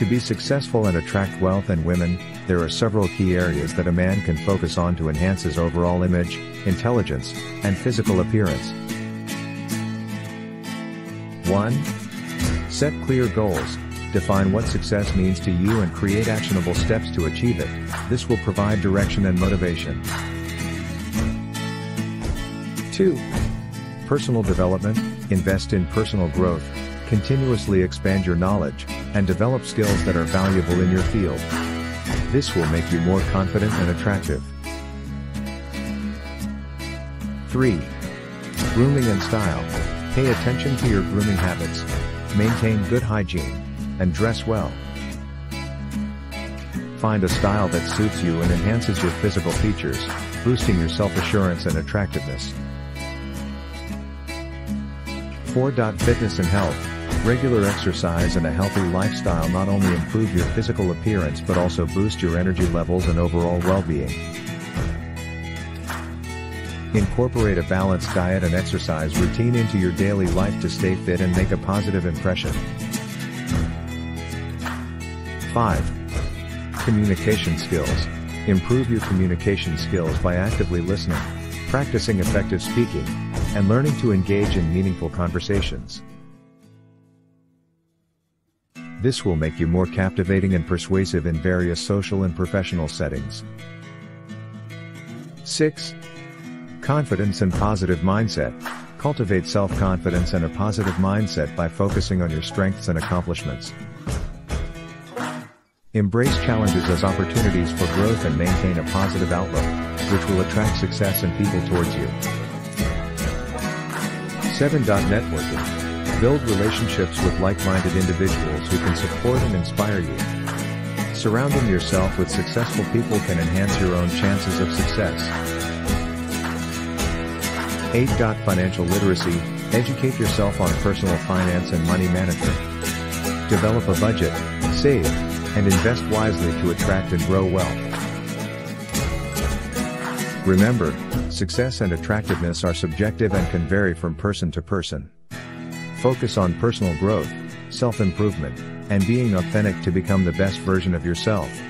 To be successful and attract wealth and women, there are several key areas that a man can focus on to enhance his overall image, intelligence, and physical appearance. 1. Set clear goals. Define what success means to you and create actionable steps to achieve it. This will provide direction and motivation. 2. Personal development. Invest in personal growth. Continuously expand your knowledge, and develop skills that are valuable in your field. This will make you more confident and attractive. 3. Grooming and style. Pay attention to your grooming habits, maintain good hygiene, and dress well. Find a style that suits you and enhances your physical features, boosting your self-assurance and attractiveness. 4. Fitness and health. Regular exercise and a healthy lifestyle not only improve your physical appearance but also boost your energy levels and overall well-being. Incorporate a balanced diet and exercise routine into your daily life to stay fit and make a positive impression. 5. Communication skills. Improve your communication skills by actively listening, practicing effective speaking, and learning to engage in meaningful conversations. This will make you more captivating and persuasive in various social and professional settings. 6. Confidence and positive mindset. Cultivate self-confidence and a positive mindset by focusing on your strengths and accomplishments. Embrace challenges as opportunities for growth and maintain a positive outlook, which will attract success and people towards you. 7. Networking. Build relationships with like-minded individuals who can support and inspire you. Surrounding yourself with successful people can enhance your own chances of success. 8. Financial literacy. Educate yourself on personal finance and money management. Develop a budget, save, and invest wisely to attract and grow wealth. Remember, success and attractiveness are subjective and can vary from person to person. Focus on personal growth, self-improvement, and being authentic to become the best version of yourself.